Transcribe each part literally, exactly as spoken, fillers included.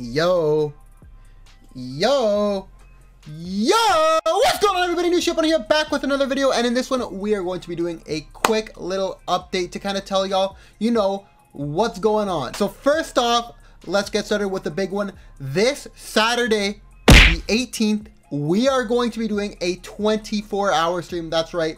Yo. Yo. Yo! What's going on, everybody? Nueshi on here, back with another video, and in this one we are going to be doing a quick little update to kind of tell y'all, you know, what's going on. So first off, let's get started with the big one. This Saturday, the eighteenth, we are going to be doing a twenty-four hour stream. That's right.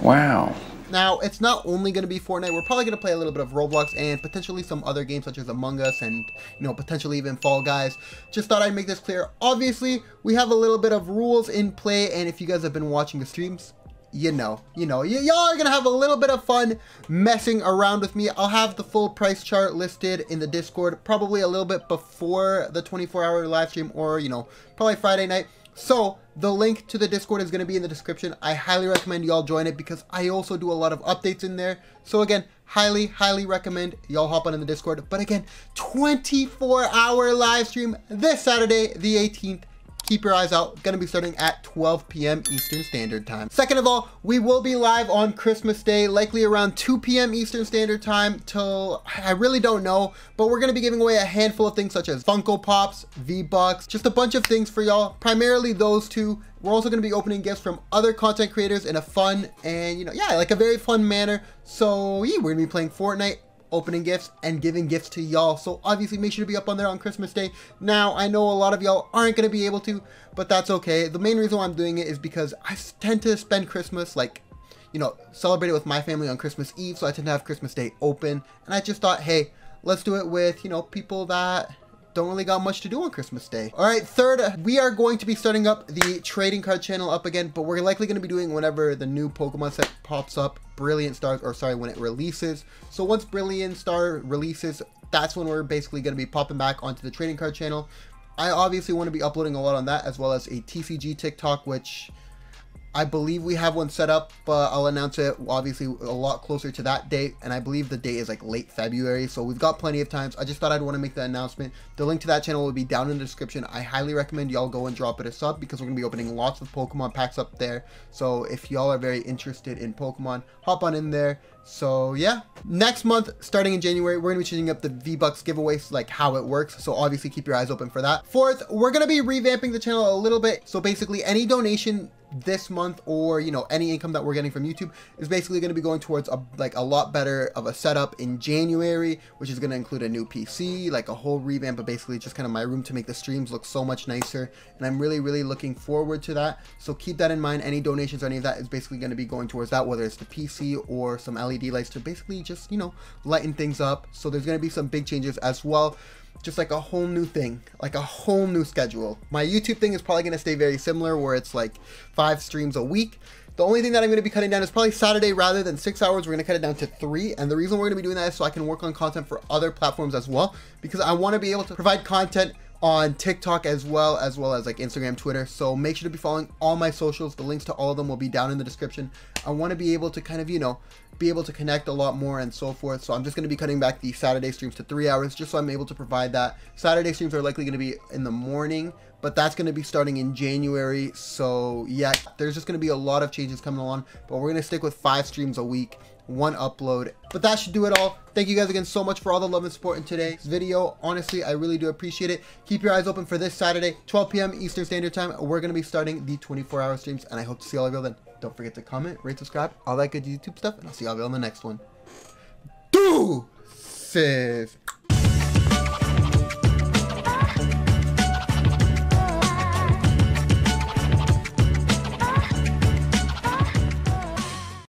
Wow. Now, it's not only going to be Fortnite. We're probably going to play a little bit of Roblox and potentially some other games such as Among Us and, you know, potentially even Fall Guys. Just thought I'd make this clear. Obviously, we have a little bit of rules in play, and if you guys have been watching the streams, you know, you know, y'all are going to have a little bit of fun messing around with me. I'll have the full price chart listed in the Discord probably a little bit before the twenty-four hour live stream, or, you know, probably Friday night. So the link to the Discord is going to be in the description. I highly recommend y'all join it because I also do a lot of updates in there. So again, highly, highly recommend y'all hop on in the Discord. But again, twenty-four hour live stream this Saturday, the eighteenth. Keep your eyes out. Going to be starting at twelve p m Eastern Standard Time. Second of all, we will be live on Christmas Day, likely around two p m Eastern Standard Time till, I really don't know, but we're going to be giving away a handful of things such as Funko Pops, V-Bucks, just a bunch of things for y'all, primarily those two. We're also going to be opening gifts from other content creators in a fun and, you know, yeah, like a very fun manner. So yeah, we're going to be playing Fortnite, opening gifts, and giving gifts to y'all. So obviously make sure to be up on there on Christmas Day. Now, I know a lot of y'all aren't going to be able to, but that's okay. The main reason why I'm doing it is because I tend to spend Christmas, like, you know, celebrate it with my family on Christmas Eve. So I tend to have Christmas Day open. And I just thought, hey, let's do it with, you know, people that don't really got much to do on Christmas Day. All right, third, we are going to be starting up the trading card channel up again, but we're likely going to be doing whenever the new Pokemon set pops up, Brilliant Stars, or sorry, when it releases. So once Brilliant Star releases, that's when we're basically going to be popping back onto the trading card channel. I obviously want to be uploading a lot on that, as well as a T C G TikTok, which I believe we have one set up, but I'll announce it obviously a lot closer to that date. And I believe the date is like late February. So we've got plenty of times. I just thought I'd want to make that announcement. The link to that channel will be down in the description. I highly recommend y'all go and drop it a sub because we're going to be opening lots of Pokemon packs up there. So if y'all are very interested in Pokemon, hop on in there. So yeah, next month, starting in January, we're going to be changing up the V-Bucks giveaways, like how it works. So obviously keep your eyes open for that. Fourth, we're going to be revamping the channel a little bit. So basically any donation this month, or, you know, any income that we're getting from YouTube is basically going to be going towards a, like a lot better of a setup in January, which is going to include a new P C, like a whole revamp, but basically just kind of my room to make the streams look so much nicer. And I'm really, really looking forward to that. So keep that in mind. Any donations or any of that is basically going to be going towards that, whether it's the P C or some L E D lights to basically just, you know, lighten things up. So there's going to be some big changes as well. Just like a whole new thing, like a whole new schedule. My YouTube thing is probably going to stay very similar, where it's like five streams a week. The only thing that I'm going to be cutting down is probably Saturday, rather than six hours, we're going to cut it down to three. And the reason we're going to be doing that is so I can work on content for other platforms as well, because I want to be able to provide content on TikTok as well, as well as like Instagram, Twitter. So make sure to be following all my socials. The links to all of them will be down in the description. I want to be able to kind of, you know, be able to connect a lot more and so forth. So I'm just going to be cutting back the Saturday streams to three hours just so I'm able to provide that. Saturday streams are likely going to be in the morning, but that's going to be starting in January. So yeah, there's just going to be a lot of changes coming along, but we're going to stick with five streams a week, one upload. But that should do it all. Thank you guys again so much for all the love and support in today's video. Honestly, I really do appreciate it. Keep your eyes open for this Saturday, twelve p m Eastern Standard Time. We're going to be starting the twenty-four hour streams, and I hope to see all of y'all then. Don't forget to comment, rate, subscribe, all that good YouTube stuff, and I'll see all of y'all in the next one. Deuces.